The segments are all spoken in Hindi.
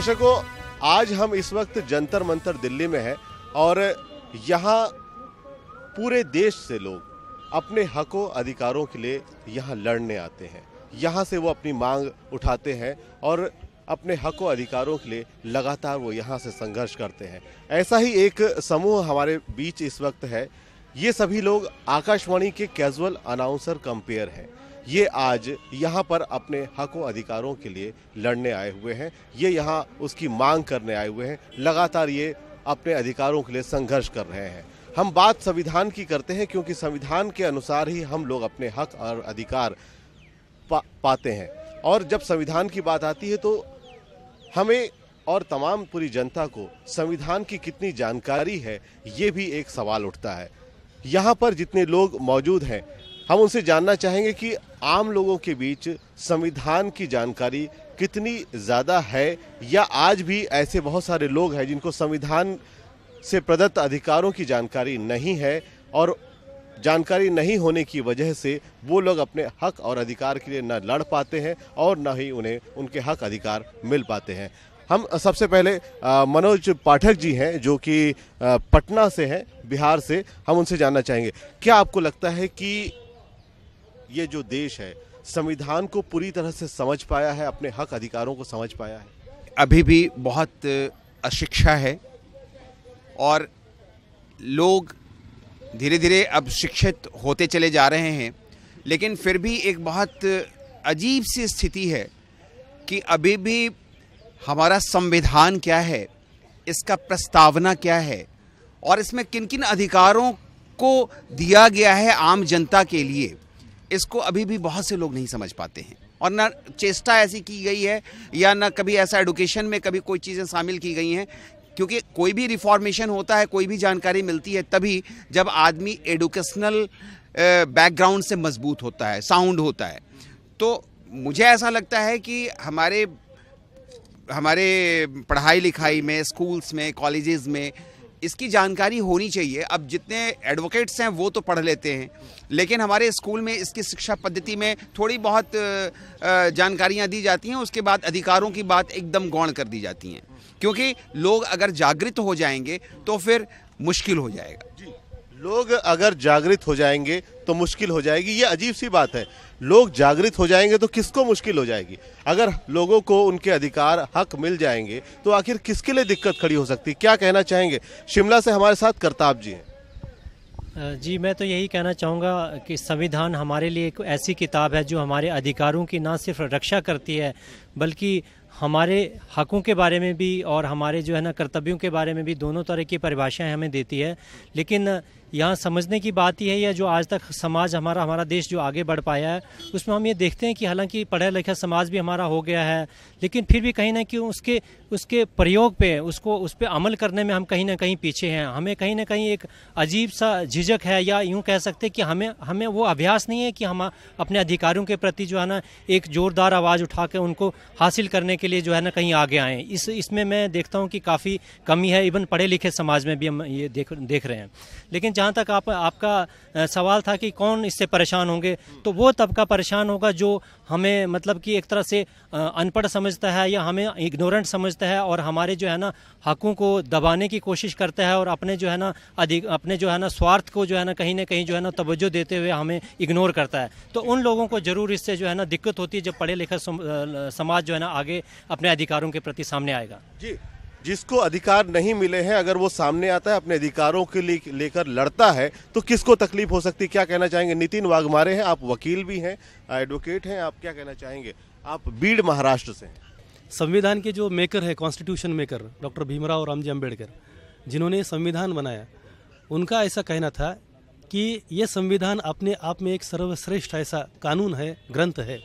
दर्शकों, आज हम इस वक्त जंतर मंतर दिल्ली में हैं और यहाँ पूरे देश से लोग अपने हकों अधिकारों के लिए यहाँ लड़ने आते हैं। यहाँ से वो अपनी मांग उठाते हैं और अपने हकों अधिकारों के लिए लगातार वो यहाँ से संघर्ष करते हैं। ऐसा ही एक समूह हमारे बीच इस वक्त है। ये सभी लोग आकाशवाणी के कैजुअल अनाउंसर कंपेयर हैं। ये आज यहाँ पर अपने हकों अधिकारों के लिए लड़ने आए हुए हैं, ये यहाँ उसकी मांग करने आए हुए हैं। लगातार ये अपने अधिकारों के लिए संघर्ष कर रहे हैं। हम बात संविधान की करते हैं क्योंकि संविधान के अनुसार ही हम लोग अपने हक और अधिकार पाते हैं। और जब संविधान की बात आती है तो हमें और तमाम पूरी जनता को संविधान की कितनी जानकारी है, ये भी एक सवाल उठता है। यहाँ पर जितने लोग मौजूद हैं हम उनसे जानना चाहेंगे कि आम लोगों के बीच संविधान की जानकारी कितनी ज़्यादा है, या आज भी ऐसे बहुत सारे लोग हैं जिनको संविधान से प्रदत्त अधिकारों की जानकारी नहीं है और जानकारी नहीं होने की वजह से वो लोग अपने हक और अधिकार के लिए न लड़ पाते हैं और न ही उन्हें उनके हक अधिकार मिल पाते हैं। हम सबसे पहले मनोज पाठक जी हैं जो कि पटना से हैं, बिहार से। हम उनसे जानना चाहेंगे, क्या आपको लगता है कि ये जो देश है संविधान को पूरी तरह से समझ पाया है, अपने हक अधिकारों को समझ पाया है? अभी भी बहुत अशिक्षा है और लोग धीरे धीरे अब शिक्षित होते चले जा रहे हैं, लेकिन फिर भी एक बहुत अजीब सी स्थिति है कि अभी भी हमारा संविधान क्या है, इसका प्रस्तावना क्या है और इसमें किन किन अधिकारों को दिया गया है आम जनता के लिए, इसको अभी भी बहुत से लोग नहीं समझ पाते हैं। और ना चेष्टा ऐसी की गई है या ना कभी ऐसा एडुकेशन में कभी कोई चीज़ें शामिल की गई हैं, क्योंकि कोई भी रिफॉर्मेशन होता है, कोई भी जानकारी मिलती है तभी जब आदमी एडुकेशनल बैकग्राउंड से मजबूत होता है, साउंड होता है। तो मुझे ऐसा लगता है कि हमारे पढ़ाई लिखाई में, स्कूल्स में, कॉलेजेस में इसकी जानकारी होनी चाहिए। अब जितने एडवोकेट्स हैं वो तो पढ़ लेते हैं, लेकिन हमारे स्कूल में इसकी शिक्षा पद्धति में थोड़ी बहुत जानकारियां दी जाती हैं, उसके बाद अधिकारों की बात एकदम गौण कर दी जाती हैं। क्योंकि लोग अगर जागृत हो जाएंगे तो फिर मुश्किल हो जाएगा। जी, लोग अगर जागृत हो जाएंगे तो मुश्किल हो जाएगी। ये अजीब सी बात है, लोग जागृत हो जाएंगे तो किसको मुश्किल हो जाएगी? अगर लोगों को उनके अधिकार हक मिल जाएंगे तो आखिर किसके लिए दिक्कत खड़ी हो सकती है? क्या कहना चाहेंगे? शिमला से हमारे साथ करताब जी हैं। जी, मैं तो यही कहना चाहूँगा कि संविधान हमारे लिए एक ऐसी किताब है जो हमारे अधिकारों की ना सिर्फ रक्षा करती है बल्कि हमारे हकों के बारे में भी और हमारे जो है ना कर्तव्यों के बारे में भी दोनों तरह की परिभाषाएं हमें देती है। लेकिन यहाँ समझने की बात यह है, या जो आज तक समाज हमारा देश जो आगे बढ़ पाया है उसमें हम ये देखते हैं कि हालांकि पढ़ा लिखा समाज भी हमारा हो गया है, लेकिन फिर भी कहीं ना कहीं उसके प्रयोग पे, उसको उस पर अमल करने में हम कहीं ना कहीं पीछे हैं। हमें कहीं ना कहीं एक अजीब सा झिझक है, या यूँ कह सकते हैं कि हमें वो अभ्यास नहीं है कि हम अपने अधिकारों के प्रति जो है ना एक ज़ोरदार आवाज़ उठा के उनको हासिल करने के लिए जो है ना कहीं आगे आएँ। इसमें मैं देखता हूँ कि काफ़ी कमी है, इवन पढ़े लिखे समाज में भी हम ये देख रहे हैं। लेकिन जहाँ तक आपका सवाल था कि कौन इससे परेशान होंगे, तो वो तबका परेशान होगा जो हमें मतलब कि एक तरह से अनपढ़ समझता है या हमें इग्नोरेंट समझता है और हमारे जो है ना हकों को दबाने की कोशिश करता है और अपने जो है ना स्वार्थ को कहीं ना कहीं जो है ना तवज्जो देते हुए हमें इग्नोर करता है। तो उन लोगों को ज़रूर इससे जो है ना दिक्कत होती है जब पढ़े लिखा समाज जो है ना आगे अपने अधिकारों के प्रति सामने आएगा। जी, जिसको अधिकार नहीं मिले हैं अगर वो सामने आता है, अपने अधिकारों के लिए लेकर लड़ता है तो किसको तकलीफ हो सकती है? क्या कहना चाहेंगे? नितिन वाघमारे हैं, आप वकील भी हैं, एडवोकेट हैं, आप क्या कहना चाहेंगे? आप बीड़ महाराष्ट्र से हैं। संविधान के जो मेकर है, constitution maker doctor Bhimrao Ramji Ambedkar, जिन्होंने संविधान बनाया, उनका ऐसा कहना था कि ये संविधान अपने आप में एक सर्वश्रेष्ठ ऐसा कानून है, ग्रंथ है।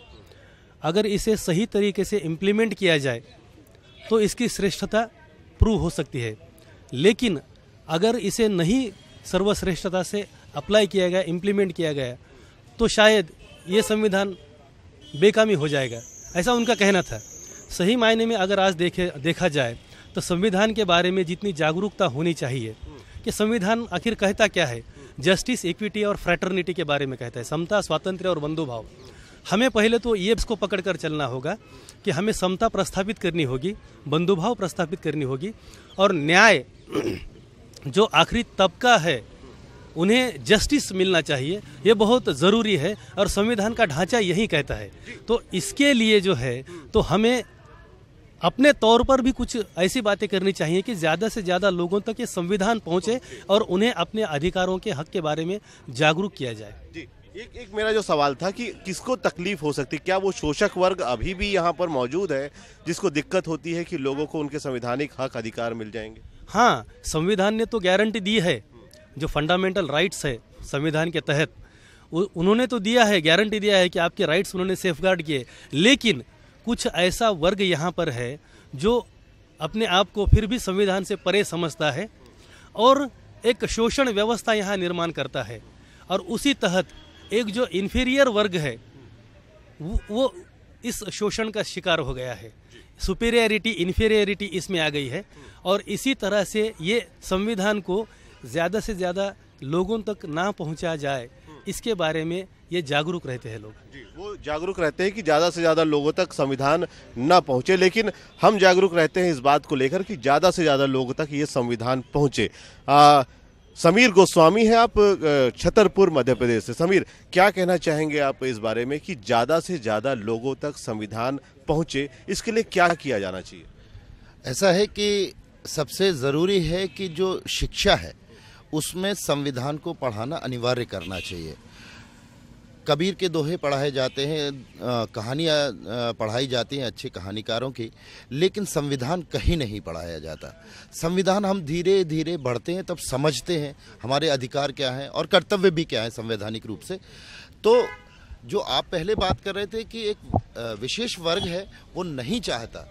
अगर इसे सही तरीके से इम्प्लीमेंट किया जाए तो इसकी श्रेष्ठता प्रूव हो सकती है, लेकिन अगर इसे नहीं सर्वश्रेष्ठता से अप्लाई किया गया, इम्प्लीमेंट किया गया, तो शायद ये संविधान बेकामी हो जाएगा, ऐसा उनका कहना था। सही मायने में अगर आज देखा जाए तो संविधान के बारे में जितनी जागरूकता होनी चाहिए कि संविधान आखिर कहता क्या है। जस्टिस, इक्विटी और फ्रैटर्निटी के बारे में कहता है, समता, स्वातंत्र्य और बंधुभाव। हमें पहले तो ये इसको पकड़ कर चलना होगा कि हमें समता प्रस्थापित करनी होगी, बंधुभाव प्रस्थापित करनी होगी और न्याय जो आखिरी तबका है उन्हें जस्टिस मिलना चाहिए, ये बहुत ज़रूरी है और संविधान का ढांचा यही कहता है। तो इसके लिए जो है तो हमें अपने तौर पर भी कुछ ऐसी बातें करनी चाहिए कि ज़्यादा से ज़्यादा लोगों तक ये संविधान पहुँचे और उन्हें अपने अधिकारों के हक के बारे में जागरूक किया जाए। जी, एक मेरा जो सवाल था कि किसको तकलीफ हो सकती, क्या वो शोषक वर्ग अभी भी यहाँ पर मौजूद है जिसको दिक्कत होती है कि लोगों को उनके संवैधानिक हक अधिकार मिल जाएंगे? हाँ, संविधान ने तो गारंटी दी है, जो फंडामेंटल राइट्स है संविधान के तहत उन्होंने तो दिया है, गारंटी दिया है कि आपके राइट्स उन्होंने सेफगार्ड किए। लेकिन कुछ ऐसा वर्ग यहाँ पर है जो अपने आप को फिर भी संविधान से परे समझता है और एक शोषण व्यवस्था यहाँ निर्माण करता है और उसी तहत एक जो इन्फीरियर वर्ग है वो इस शोषण का शिकार हो गया है। सुपीरियरिटी इन्फीरियरिटी इसमें आ गई है और इसी तरह से ये संविधान को ज़्यादा से ज़्यादा लोगों तक ना पहुंचा जाए, इसके बारे में ये जागरूक रहते हैं लोग। जी, वो जागरूक रहते हैं कि ज़्यादा से ज़्यादा लोगों तक संविधान ना पहुंचे, लेकिन हम जागरूक रहते हैं इस बात को लेकर कि ज़्यादा से ज़्यादा लोगों तक ये संविधान पहुंचे। समीर गोस्वामी हैं आप छतरपुर मध्य प्रदेश से। समीर, क्या कहना चाहेंगे आप इस बारे में कि ज़्यादा से ज़्यादा लोगों तक संविधान पहुँचे, इसके लिए क्या किया जाना चाहिए? ऐसा है कि सबसे ज़रूरी है कि जो शिक्षा है उसमें संविधान को पढ़ाना अनिवार्य करना चाहिए। कबीर के दोहे पढ़ाए जाते हैं, कहानियाँ पढ़ाई जाती हैं अच्छे कहानीकारों की, लेकिन संविधान कहीं नहीं पढ़ाया जाता। संविधान हम धीरे धीरे बढ़ते हैं तब समझते हैं हमारे अधिकार क्या हैं और कर्तव्य भी क्या है संवैधानिक रूप से। तो जो आप पहले बात कर रहे थे कि एक विशेष वर्ग है वो नहीं चाहता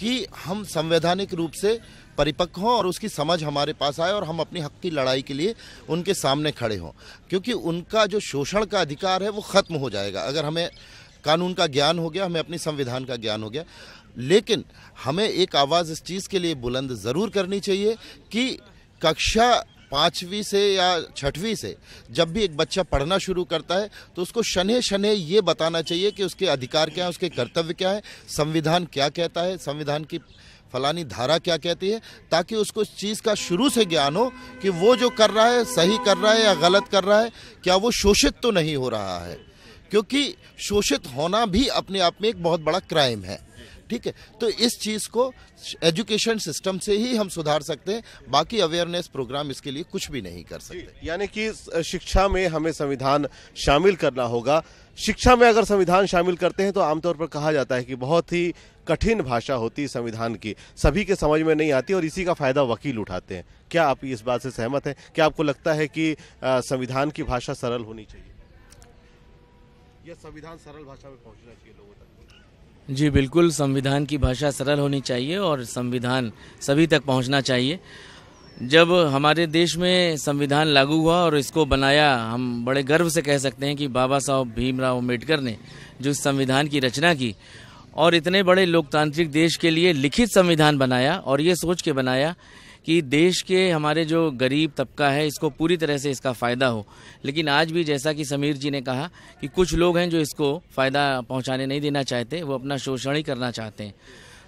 कि हम संवैधानिक रूप से परिपक्व हों और उसकी समझ हमारे पास आए और हम अपने हक की लड़ाई के लिए उनके सामने खड़े हों, क्योंकि उनका जो शोषण का अधिकार है वो ख़त्म हो जाएगा अगर हमें कानून का ज्ञान हो गया, हमें अपने संविधान का ज्ञान हो गया। लेकिन हमें एक आवाज़ इस चीज़ के लिए बुलंद ज़रूर करनी चाहिए कि कक्षा 5वीं से या 6वीं से जब भी एक बच्चा पढ़ना शुरू करता है तो उसको शनह शनह ये बताना चाहिए कि उसके अधिकार क्या हैं, उसके कर्तव्य क्या हैं, संविधान क्या कहता है, संविधान की फलानी धारा क्या कहती है, ताकि उसको इस चीज़ का शुरू से ज्ञान हो कि वो जो कर रहा है सही कर रहा है या गलत कर रहा है, क्या वो शोषित तो नहीं हो रहा है, क्योंकि शोषित होना भी अपने आप में एक बहुत बड़ा क्राइम है। ठीक है, तो इस चीज़ को एजुकेशन सिस्टम से ही हम सुधार सकते हैं, बाकी अवेयरनेस प्रोग्राम इसके लिए कुछ भी नहीं कर सकते। यानी कि शिक्षा में हमें संविधान शामिल करना होगा। शिक्षा में अगर संविधान शामिल करते हैं तो आमतौर पर कहा जाता है कि बहुत ही कठिन भाषा होती है संविधान की, सभी के समझ में नहीं आती और इसी का फ़ायदा वकील उठाते हैं। क्या आप इस बात से सहमत हैं? क्या आपको लगता है कि संविधान की भाषा सरल होनी चाहिए या संविधान सरल भाषा में पहुँचना चाहिए लोगों तक? जी बिल्कुल, संविधान की भाषा सरल होनी चाहिए और संविधान सभी तक पहुंचना चाहिए। जब हमारे देश में संविधान लागू हुआ और इसको बनाया, हम बड़े गर्व से कह सकते हैं कि बाबा साहब भीमराव अम्बेडकर ने जो संविधान की रचना की और इतने बड़े लोकतांत्रिक देश के लिए लिखित संविधान बनाया, और ये सोच के बनाया कि देश के हमारे जो गरीब तबका है इसको पूरी तरह से इसका फ़ायदा हो। लेकिन आज भी जैसा कि समीर जी ने कहा कि कुछ लोग हैं जो इसको फ़ायदा पहुंचाने नहीं देना चाहते, वो अपना शोषण ही करना चाहते हैं।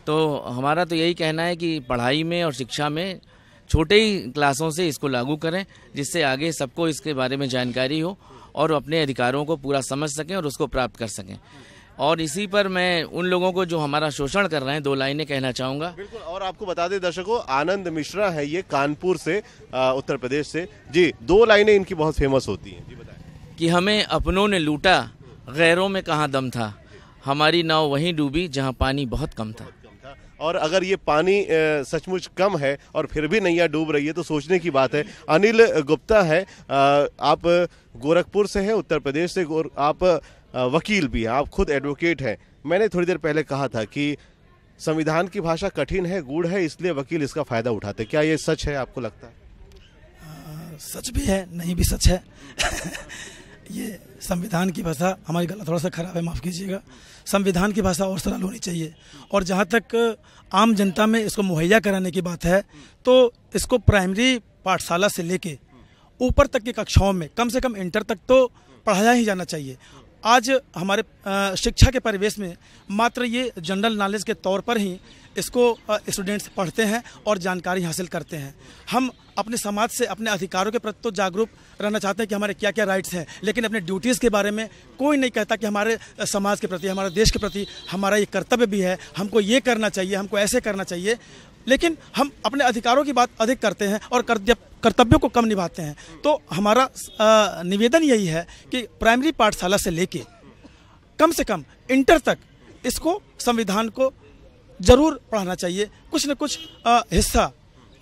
तो हमारा तो यही कहना है कि पढ़ाई में और शिक्षा में छोटे ही क्लासों से इसको लागू करें, जिससे आगे सबको इसके बारे में जानकारी हो और अपने अधिकारों को पूरा समझ सकें और उसको प्राप्त कर सकें। और इसी पर मैं उन लोगों को जो हमारा शोषण कर रहे हैं दो लाइनें कहना चाहूँगा। बिल्कुल, और आपको बता दें दर्शकों, आनंद मिश्रा है ये कानपुर से, उत्तर प्रदेश से। जी, दो लाइनें इनकी बहुत फेमस होती हैं, जी बताएं। कि हमें अपनों ने लूटा, गैरों में कहाँ दम था, हमारी नाव वहीं डूबी जहाँ पानी बहुत कम था। और अगर ये पानी सचमुच कम है और फिर भी नैया डूब रही है तो सोचने की बात है। अनिल गुप्ता है, आप गोरखपुर से हैं, उत्तर प्रदेश से, आप वकील भी हैं, आप खुद एडवोकेट हैं। मैंने थोड़ी देर पहले कहा था कि संविधान की भाषा कठिन है, गूढ़ है, इसलिए वकील इसका फ़ायदा उठाते। क्या ये सच है, आपको लगता है? सच भी है, नहीं भी सच है। ये संविधान की भाषा हमारी गला थोड़ा सा खराब है, माफ़ कीजिएगा। संविधान की भाषा और सरल होनी चाहिए और जहाँ तक आम जनता में इसको मुहैया कराने की बात है तो इसको प्राइमरी पाठशाला से लेके ऊपर तक की कक्षाओं में कम से कम इंटर तक तो पढ़ाया ही जाना चाहिए। आज हमारे शिक्षा के परिवेश में मात्र ये जनरल नॉलेज के तौर पर ही इसको स्टूडेंट्स पढ़ते हैं और जानकारी हासिल करते हैं। हम अपने समाज से अपने अधिकारों के प्रति तो जागरूक रहना चाहते हैं कि हमारे क्या क्या राइट्स हैं, लेकिन अपने ड्यूटीज़ के बारे में कोई नहीं कहता कि हमारे समाज के प्रति, हमारे देश के प्रति हमारा ये कर्तव्य भी है, हमको ये करना चाहिए, हमको ऐसे करना चाहिए। लेकिन हम अपने अधिकारों की बात अधिक करते हैं और कर्तव्यों को कम निभाते हैं। तो हमारा निवेदन यही है कि प्राइमरी पाठशाला से लेके कम से कम इंटर तक इसको, संविधान को जरूर पढ़ाना चाहिए। कुछ न कुछ हिस्सा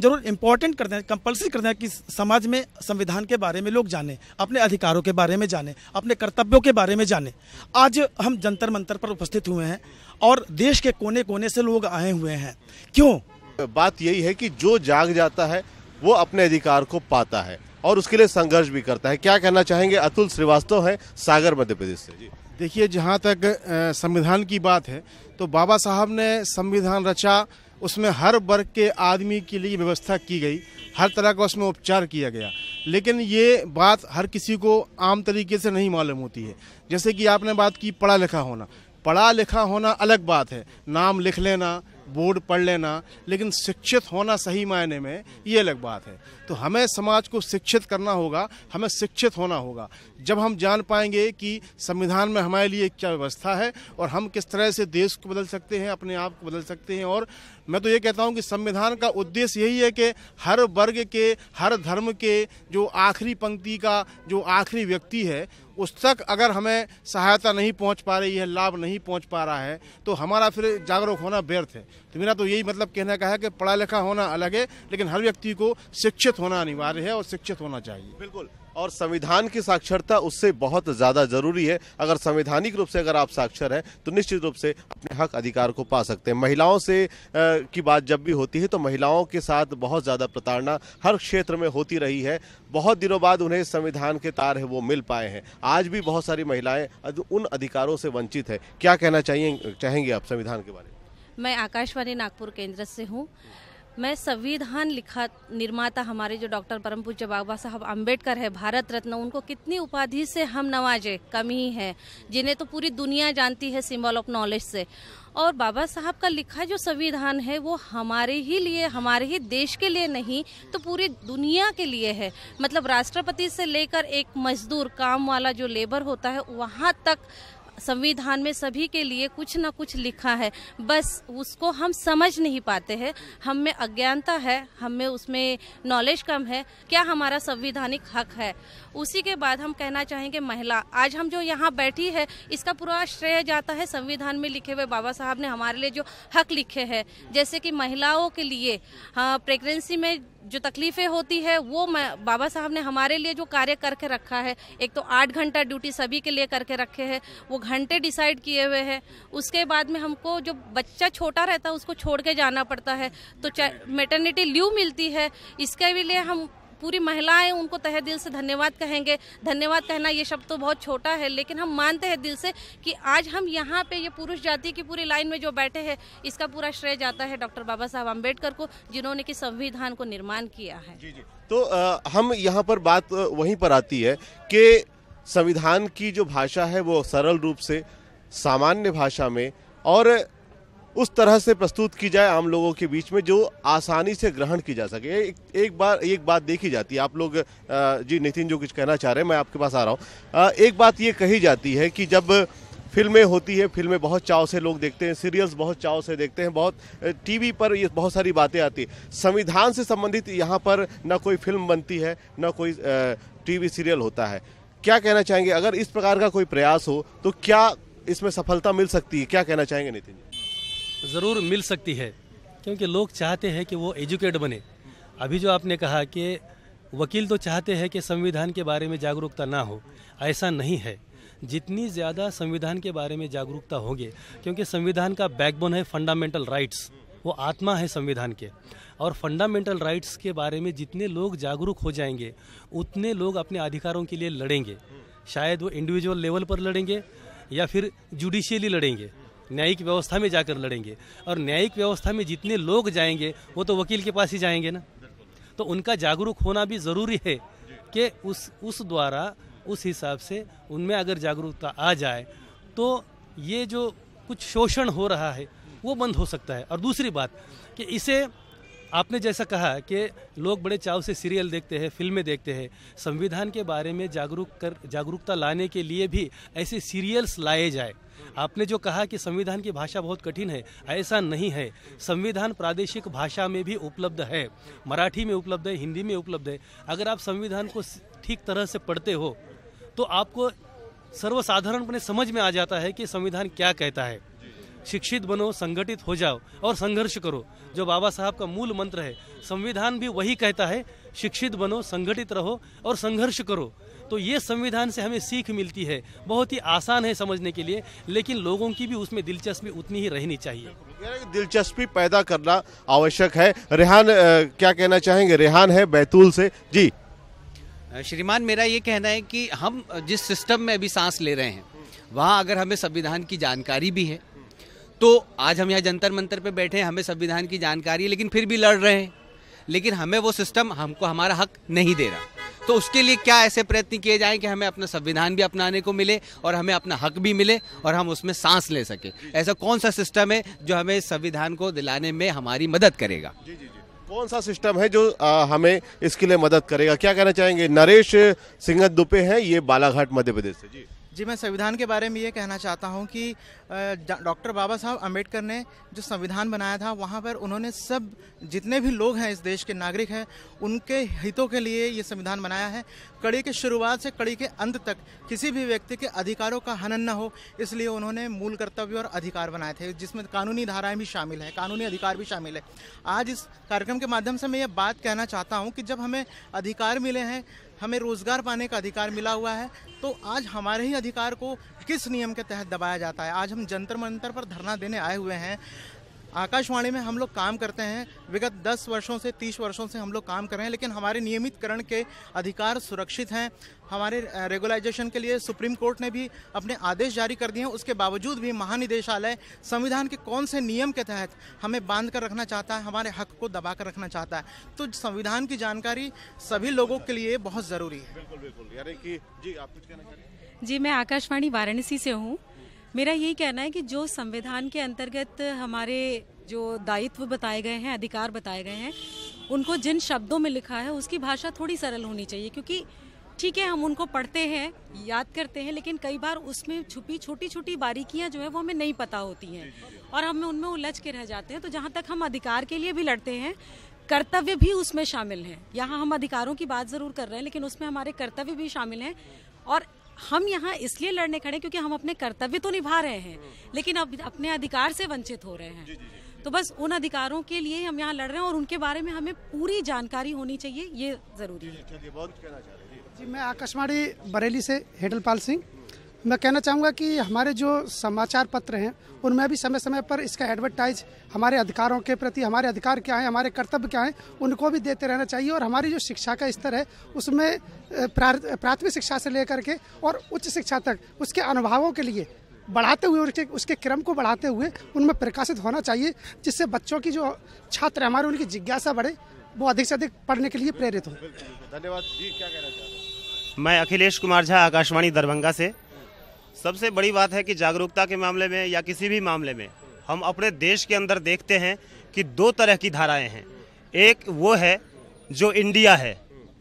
जरूर इम्पोर्टेंट कर दें, कंपल्सरी कर दें कि समाज में संविधान के बारे में लोग जाने, अपने अधिकारों के बारे में जाने, अपने कर्तव्यों के बारे में जाने। आज हम जंतर मंतर पर उपस्थित हुए हैं और देश के कोने कोने से लोग आए हुए हैं। क्यों? बात यही है कि जो जाग जाता है वो अपने अधिकार को पाता है और उसके लिए संघर्ष भी करता है। क्या कहना चाहेंगे? अतुल श्रीवास्तव है, सागर, मध्य प्रदेश से। जी देखिए, जहाँ तक संविधान की बात है तो बाबा साहब ने संविधान रचा, उसमें हर वर्ग के आदमी के लिए व्यवस्था की गई, हर तरह का उसमें उपचार किया गया। लेकिन ये बात हर किसी को आम तरीके से नहीं मालूम होती है। जैसे कि आपने बात की पढ़ा लिखा होना, पढ़ा लिखा होना अलग बात है, नाम लिख लेना, बोर्ड पढ़ लेना, लेकिन शिक्षित होना सही मायने में ये अलग बात है। तो हमें समाज को शिक्षित करना होगा, हमें शिक्षित होना होगा। जब हम जान पाएंगे कि संविधान में हमारे लिए क्या व्यवस्था है और हम किस तरह से देश को बदल सकते हैं, अपने आप को बदल सकते हैं। और मैं तो ये कहता हूँ कि संविधान का उद्देश्य यही है कि हर वर्ग के, हर धर्म के, जो आखिरी पंक्ति का जो आखिरी व्यक्ति है उस तक अगर हमें सहायता नहीं पहुंच पा रही है, लाभ नहीं पहुंच पा रहा है, तो हमारा फिर जागरूक होना व्यर्थ है। तो मेरा तो यही मतलब कहने का है कि पढ़ा लिखा होना अलग है, लेकिन हर व्यक्ति को शिक्षित होना अनिवार्य है और शिक्षित होना चाहिए। बिल्कुल, और संविधान की साक्षरता उससे बहुत ज़्यादा जरूरी है। अगर संवैधानिक रूप से अगर आप साक्षर हैं तो निश्चित रूप से अपने हक अधिकार को पा सकते हैं। महिलाओं से की बात जब भी होती है तो महिलाओं के साथ बहुत ज़्यादा प्रताड़ना हर क्षेत्र में होती रही है। बहुत दिनों बाद उन्हें संविधान के तार है वो मिल पाए हैं। आज भी बहुत सारी महिलाएं उन अधिकारों से वंचित है। क्या कहना चाहेंगे आप संविधान के बारे में? मैं आकाशवाणी नागपुर केंद्र से हूँ। मैं संविधान लिखा निर्माता हमारे जो डॉक्टर परम पूज्य बाबा साहब अंबेडकर है, भारत रत्न, उनको कितनी उपाधि से हम नवाजे, कम ही है, जिन्हें तो पूरी दुनिया जानती है सिंबल ऑफ नॉलेज से। और बाबा साहब का लिखा जो संविधान है वो हमारे ही लिए, हमारे ही देश के लिए नहीं तो पूरी दुनिया के लिए है। मतलब राष्ट्रपति से लेकर एक मजदूर, काम वाला जो लेबर होता है, वहाँ तक संविधान में सभी के लिए कुछ ना कुछ लिखा है। बस उसको हम समझ नहीं पाते हैं, हम में अज्ञानता है, हम में उसमें नॉलेज कम है। क्या हमारा संवैधानिक हक है? उसी के बाद हम कहना चाहेंगे महिला, आज हम जो यहाँ बैठी है इसका पूरा श्रेय जाता है संविधान में लिखे हुए बाबा साहब ने हमारे लिए जो हक लिखे हैं। जैसे कि महिलाओं के लिए प्रेगनेंसी में जो तकलीफ़ें होती है वो बाबा साहब ने हमारे लिए जो कार्य करके रखा है, एक तो 8 घंटा ड्यूटी सभी के लिए करके रखे हैं, वो घंटे डिसाइड किए हुए हैं। उसके बाद में हमको जो बच्चा छोटा रहता है उसको छोड़ के जाना पड़ता है तो मैटरनिटी लीव मिलती है। इसके लिए हम पूरी महिलाएं उनको तहे दिल से धन्यवाद कहेंगे। धन्यवाद कहना ये शब्द तो बहुत छोटा है, लेकिन हम मानते हैं दिल से कि आज हम यहाँ पे ये पुरुष जाति की पूरी लाइन में जो बैठे हैं इसका पूरा श्रेय जाता है डॉक्टर बाबा साहब अंबेडकर को, जिन्होंने कि संविधान को निर्माण किया है। जी जी, तो हम यहाँ पर बात वहीं पर आती है कि संविधान की जो भाषा है वो सरल रूप से, सामान्य भाषा में और उस तरह से प्रस्तुत की जाए आम लोगों के बीच में जो आसानी से ग्रहण की जा सके। एक बात देखी जाती है, आप लोग जी नितिन जो कुछ कहना चाह रहे हैं, मैं आपके पास आ रहा हूँ। एक बात ये कही जाती है कि जब फिल्में होती है, फिल्में बहुत चाव से लोग देखते हैं, सीरियल्स बहुत चाव से देखते हैं, बहुत टीवी पर ये बहुत सारी बातें आती है। संविधान से संबंधित यहाँ पर ना कोई फिल्म बनती है, ना कोई टीवी सीरियल होता है। क्या कहना चाहेंगे? अगर इस प्रकार का कोई प्रयास हो तो क्या इसमें सफलता मिल सकती है? क्या कहना चाहेंगे नितिन जी? ज़रूर मिल सकती है, क्योंकि लोग चाहते हैं कि वो एजुकेट बने। अभी जो आपने कहा कि वकील तो चाहते हैं कि संविधान के बारे में जागरूकता ना हो, ऐसा नहीं है। जितनी ज़्यादा संविधान के बारे में जागरूकता होगी, क्योंकि संविधान का बैकबोन है फंडामेंटल राइट्स, वो आत्मा है संविधान के। और फंडामेंटल राइट्स के बारे में जितने लोग जागरूक हो जाएंगे उतने लोग अपने अधिकारों के लिए लड़ेंगे। शायद वो इंडिविजुअल लेवल पर लड़ेंगे या फिर जुडिशियली लड़ेंगे, न्यायिक व्यवस्था में जाकर लड़ेंगे। और न्यायिक व्यवस्था में जितने लोग जाएंगे वो तो वकील के पास ही जाएंगे ना, तो उनका जागरूक होना भी ज़रूरी है कि उस द्वारा उस हिसाब से उनमें अगर जागरूकता आ जाए तो ये जो कुछ शोषण हो रहा है वो बंद हो सकता है। और दूसरी बात कि इसे आपने जैसा कहा कि लोग बड़े चाव से सीरियल देखते हैं, फिल्में देखते हैं, संविधान के बारे में जागरूकता लाने के लिए भी ऐसे सीरियल्स लाए जाए। आपने जो कहा कि संविधान की भाषा बहुत कठिन है, ऐसा नहीं है। संविधान प्रादेशिक भाषा में भी उपलब्ध है, मराठी में उपलब्ध है, हिंदी में उपलब्ध है। अगर आप संविधान को ठीक तरह से पढ़ते हो तो आपको सर्वसाधारणपने समझ में आ जाता है कि संविधान क्या कहता है। शिक्षित बनो, संगठित हो जाओ और संघर्ष करो, जो बाबा साहब का मूल मंत्र है। संविधान भी वही कहता है, शिक्षित बनो, संगठित रहो और संघर्ष करो। तो ये संविधान से हमें सीख मिलती है, बहुत ही आसान है समझने के लिए, लेकिन लोगों की भी उसमें दिलचस्पी उतनी ही रहनी चाहिए। दिलचस्पी पैदा करना आवश्यक है। रेहान क्या कहना चाहेंगे? रेहान है बैतूल से। जी श्रीमान, मेरा ये कहना है कि हम जिस सिस्टम में अभी सांस ले रहे हैं वहाँ अगर हमें संविधान की जानकारी भी है, तो आज हम यहाँ जंतर मंतर पे बैठे हैं, हमें संविधान की जानकारी है लेकिन फिर भी लड़ रहे हैं, लेकिन हमें वो सिस्टम हमको हमारा हक नहीं दे रहा। तो उसके लिए क्या ऐसे प्रयत्न किए जाएं कि हमें अपना संविधान भी अपनाने को मिले और हमें अपना हक भी मिले और हम उसमें सांस ले सकें। ऐसा कौन सा सिस्टम है जो हमें संविधान को दिलाने में हमारी मदद करेगा? जी जी जी, कौन सा सिस्टम है जो हमें इसके लिए मदद करेगा? क्या कहना चाहेंगे? नरेश सिंह दुबे हैं, ये बालाघाट मध्य प्रदेश से। जी जी, मैं संविधान के बारे में ये कहना चाहता हूँ कि डॉक्टर बाबा साहब अम्बेडकर ने जो संविधान बनाया था वहाँ पर उन्होंने सब जितने भी लोग हैं, इस देश के नागरिक हैं, उनके हितों के लिए ये संविधान बनाया है। कड़ी के शुरुआत से कड़ी के अंत तक किसी भी व्यक्ति के अधिकारों का हनन न हो, इसलिए उन्होंने मूल कर्तव्य और अधिकार बनाए थे, जिसमें कानूनी धाराएँ भी शामिल हैं, कानूनी अधिकार भी शामिल है। आज इस कार्यक्रम के माध्यम से मैं ये बात कहना चाहता हूँ कि जब हमें अधिकार मिले हैं, हमें रोज़गार पाने का अधिकार मिला हुआ है, तो आज हमारे ही अधिकार को किस नियम के तहत दबाया जाता है? आज हम जंतर मंतर पर धरना देने आए हुए हैं। आकाशवाणी में हम लोग काम करते हैं, विगत 10 वर्षों से 30 वर्षों से हम लोग काम कर रहे हैं, लेकिन हमारे नियमितकरण के अधिकार सुरक्षित हैं। हमारे रेगुलाइजेशन के लिए सुप्रीम कोर्ट ने भी अपने आदेश जारी कर दिए हैं, उसके बावजूद भी महानिदेशालय संविधान के कौन से नियम के तहत हमें बांध कर रखना चाहता है, हमारे हक को दबा कर रखना चाहता है। तो संविधान की जानकारी सभी लोगों के लिए बहुत ज़रूरी है। बिल्कुल बिल्कुल, यानी कि जी आप कुछ कहना चाहेंगे? जी, मैं आकाशवाणी वाराणसी से हूँ। मेरा यही कहना है कि जो संविधान के अंतर्गत हमारे जो दायित्व बताए गए हैं, अधिकार बताए गए हैं, उनको जिन शब्दों में लिखा है उसकी भाषा थोड़ी सरल होनी चाहिए, क्योंकि ठीक है हम उनको पढ़ते हैं, याद करते हैं, लेकिन कई बार उसमें छुपी छोटी छोटी बारीकियां जो है वो हमें नहीं पता होती हैं और हम उनमें उलझ के रह जाते हैं। तो जहाँ तक हम अधिकार के लिए भी लड़ते हैं, कर्तव्य भी उसमें शामिल हैं। यहाँ हम अधिकारों की बात ज़रूर कर रहे हैं लेकिन उसमें हमारे कर्तव्य भी शामिल हैं, और हम यहाँ इसलिए लड़ने खड़े क्योंकि हम अपने कर्तव्य तो निभा रहे हैं लेकिन अब अपने अधिकार से वंचित हो रहे हैं। तो बस उन अधिकारों के लिए हम यहाँ लड़ रहे हैं और उनके बारे में हमें पूरी जानकारी होनी चाहिए, ये ज़रूरी है। जी, मैं आकाशवाणी बरेली से हरडेल पाल सिंह। मैं कहना चाहूँगा कि हमारे जो समाचार पत्र हैं उनमें भी समय समय पर इसका एडवर्टाइज हमारे अधिकारों के प्रति, हमारे अधिकार क्या हैं, हमारे कर्तव्य क्या हैं, उनको भी देते रहना चाहिए। और हमारी जो शिक्षा का स्तर है उसमें प्राथमिक शिक्षा से लेकर के और उच्च शिक्षा तक उसके अनुभवों के लिए बढ़ाते हुए, उसके क्रम को बढ़ाते हुए उनमें प्रकाशित होना चाहिए, जिससे बच्चों की जो छात्र हमारे उनकी जिज्ञासा बढ़े, वो अधिक से अधिक पढ़ने के लिए प्रेरित हों। धन्यवाद जी, क्या कहना चाहते हैं? मैं अखिलेश कुमार झा, आकाशवाणी दरभंगा से। सबसे बड़ी बात है कि जागरूकता के मामले में या किसी भी मामले में हम अपने देश के अंदर देखते हैं कि दो तरह की धाराएं हैं। एक वो है जो इंडिया है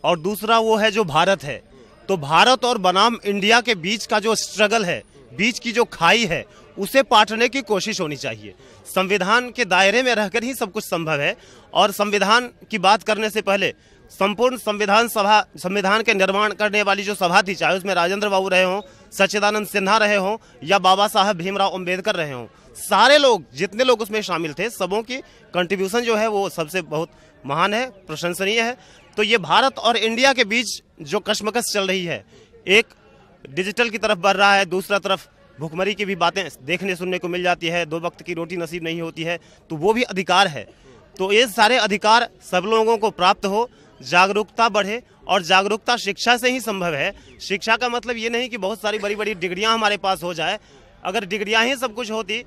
और दूसरा वो है जो भारत है। तो भारत और बनाम इंडिया के बीच का जो स्ट्रगल है, बीच की जो खाई है, उसे पाटने की कोशिश होनी चाहिए। संविधान के दायरे में रहकर ही सब कुछ संभव है। और संविधान की बात करने से पहले संपूर्ण संविधान सभा, संविधान के निर्माण करने वाली जो सभा थी, चाहे उसमें राजेंद्र बाबू रहे हों, सचिदानंद सिन्हा रहे हों या बाबा साहब भीमराव अंबेडकर रहे हों, सारे लोग जितने लोग उसमें शामिल थे, सबों की कंट्रीब्यूशन जो है वो सबसे बहुत महान है, प्रशंसनीय है। तो ये भारत और इंडिया के बीच जो कशमकश चल रही है, एक डिजिटल की तरफ बढ़ रहा है, दूसरा तरफ भुखमरी की भी बातें देखने सुनने को मिल जाती है, दो वक्त की रोटी नसीब नहीं होती है, तो वो भी अधिकार है। तो ये सारे अधिकार सब लोगों को प्राप्त हो, जागरूकता बढ़े, और जागरूकता शिक्षा से ही संभव है। शिक्षा का मतलब ये नहीं कि बहुत सारी बड़ी बड़ी डिग्रियां हमारे पास हो जाए। अगर डिग्रियां ही सब कुछ होती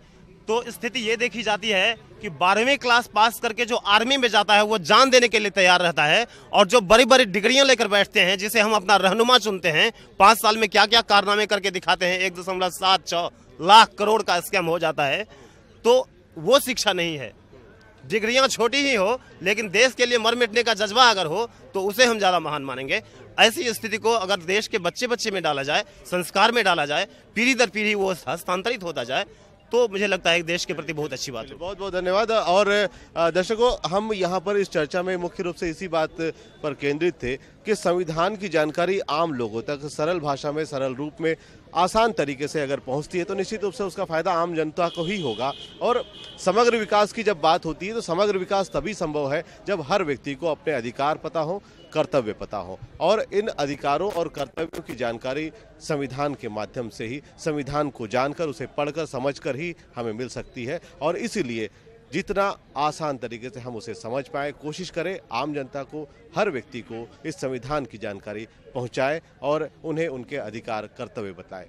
तो स्थिति ये देखी जाती है कि 12वीं क्लास पास करके जो आर्मी में जाता है वो जान देने के लिए तैयार रहता है, और जो बड़ी बड़ी डिग्रियां लेकर बैठते हैं जिसे हम अपना रहनुमा चुनते हैं, 5 साल में क्या क्या कारनामे करके दिखाते हैं, 1.76 लाख करोड़ का स्कैम हो जाता है, तो वो शिक्षा नहीं है। डिग्रियां छोटी ही हो लेकिन देश के लिए मर मिटने का जज्बा अगर हो तो उसे हम ज़्यादा महान मानेंगे। ऐसी स्थिति को अगर देश के बच्चे बच्चे में डाला जाए, संस्कार में डाला जाए, पीढ़ी दर पीढ़ी वो हस्तांतरित होता जाए, तो मुझे लगता है देश के प्रति बहुत अच्छी बात है। बहुत बहुत धन्यवाद। और दर्शकों, हम यहाँ पर इस चर्चा में मुख्य रूप से इसी बात पर केंद्रित थे कि संविधान की जानकारी आम लोगों तक सरल भाषा में, सरल रूप में, आसान तरीके से अगर पहुँचती है तो निश्चित रूप से उसका फायदा आम जनता को ही होगा। और समग्र विकास की जब बात होती है तो समग्र विकास तभी संभव है जब हर व्यक्ति को अपने अधिकार पता हो, कर्तव्य पता हो, और इन अधिकारों और कर्तव्यों की जानकारी संविधान के माध्यम से ही, संविधान को जानकर, उसे पढ़कर, समझकर ही हमें मिल सकती है। और इसीलिए जितना आसान तरीके से हम उसे समझ पाए, कोशिश करें आम जनता को, हर व्यक्ति को इस संविधान की जानकारी पहुंचाएं और उन्हें उनके अधिकार, कर्तव्य बताएं।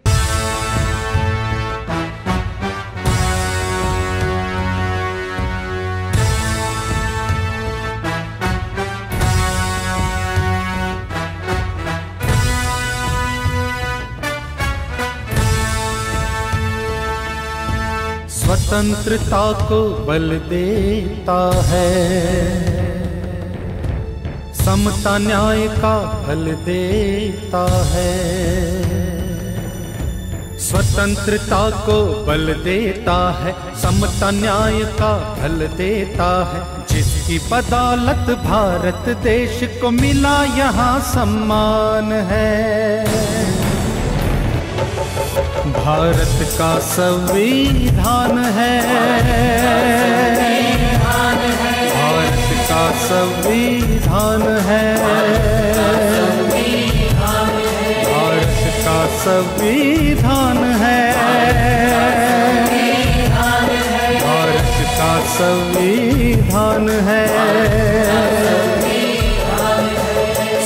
स्वतंत्रता को बल देता है, समता न्याय का फल देता है। स्वतंत्रता को बल देता है, समता न्याय का फल देता है, जिसकी बदौलत भारत देश को मिला यहाँ सम्मान है। भारत का संविधान है, भारत का संविधान है, भारत का संविधान है, भारत का संविधान है।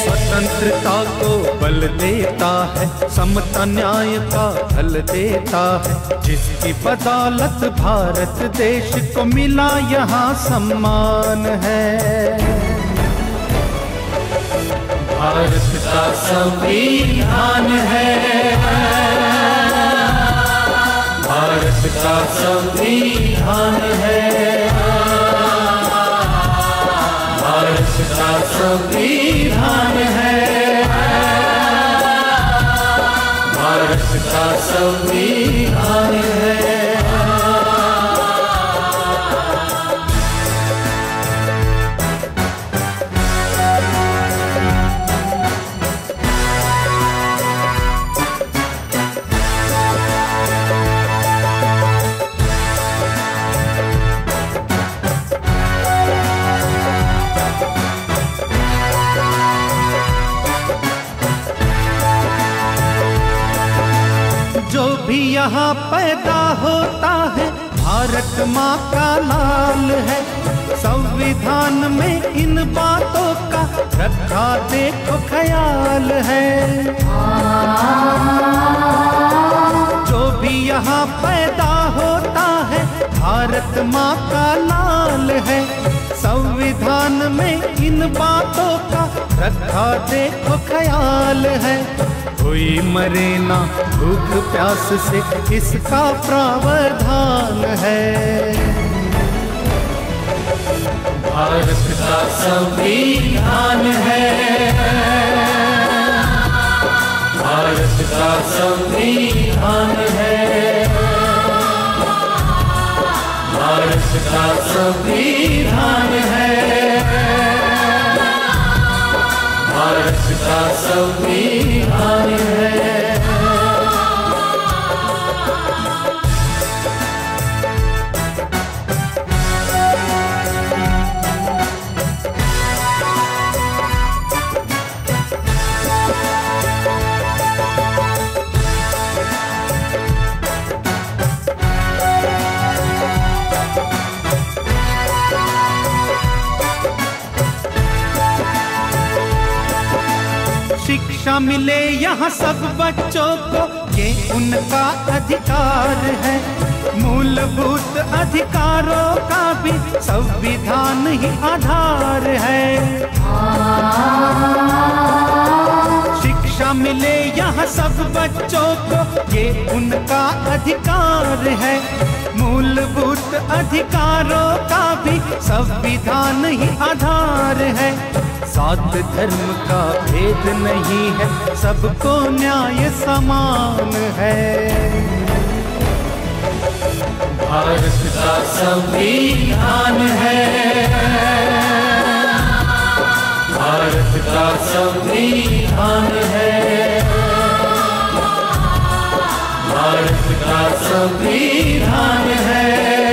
स्वतंत्रता को बल देता है, समता न्याय का फल देता है, जिसकी बदौलत भारत देश को मिला यहाँ सम्मान है। भारत का संविधान है, भारत का संविधान है, भारत का संविधान है, भारत का संविधान है। भी यहाँ पैदा होता है भारत माँ का लाल है, संविधान में इन बातों का रखा देखो ख्याल है। जो भी यहाँ पैदा होता है भारत माँ का लाल है, संविधान में इन बातों का रखा देखो ख्याल है। कोई मरे ना भूख प्यास से, इसका प्रावधान है। भारत का संविधान है, भारत का संविधान है, भारत का संविधान है, भारत का संविधान है। मिले यहाँ सब बच्चों को, ये उनका अधिकार है। मूलभूत अधिकारों का भी संविधान ही आधार है। शिक्षा मिले यहाँ सब बच्चों को, ये उनका अधिकार है। मूलभूत अधिकारों का भी संविधान ही आधार है। जात धर्म का भेद नहीं है, सबको न्याय समान है। भारत का संविधान है, भारत का संविधान है, भारत का संविधान है,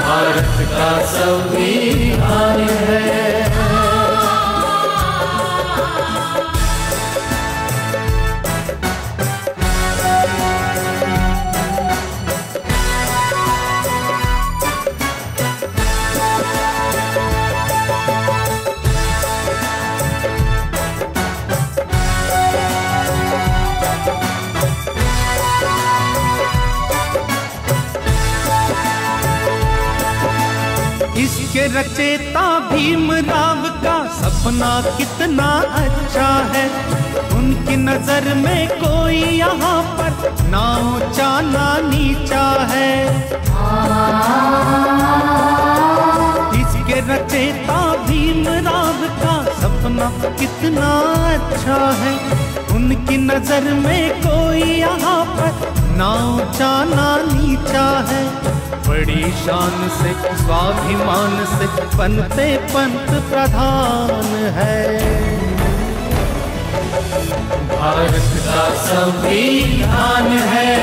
भारत का संविधान है। इसके रचयिता भीमराव का सपना कितना अच्छा है। उनकी नजर में कोई यहाँ पर ना ऊंचा ना नीचा है। इसके रचयिता भीमराव का सपना कितना अच्छा है। उनकी नजर में कोई यहाँ पर ना ऊंचा ना नीचा है। बड़ी शान से स्वाभिमान से बनते पंत प्रधान है। भारत का संविधान है,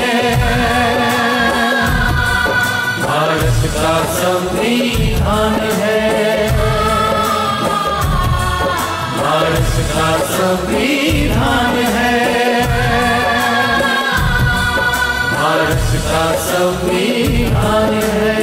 भारत का संविधान है, भारत का संविधान है, भारत का संविधान है।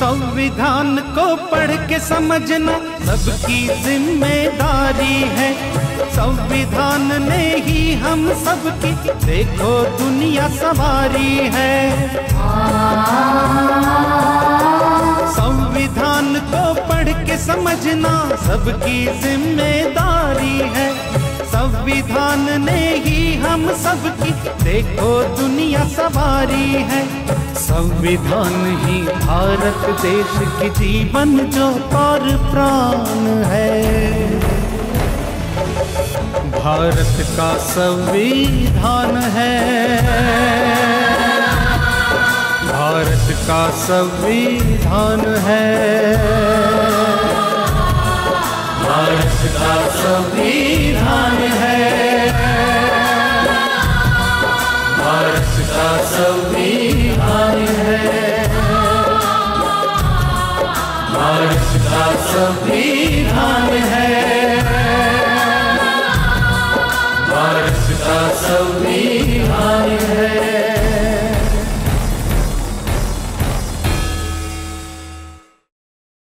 संविधान को पढ़ के समझना सबकी जिम्मेदारी है। संविधान ने ही हम सबकी देखो दुनिया सवारी है। संविधान को पढ़ के समझना सबकी जिम्मेदारी है। संविधान ने ही हम सबकी देखो दुनिया सवारी है। संविधान ही भारत देश की जीवन जो पर प्राण है। भारत का संविधान है, भारत का संविधान है, भारत का संविधान है, भारत का संविधान है, भारत का संविधान।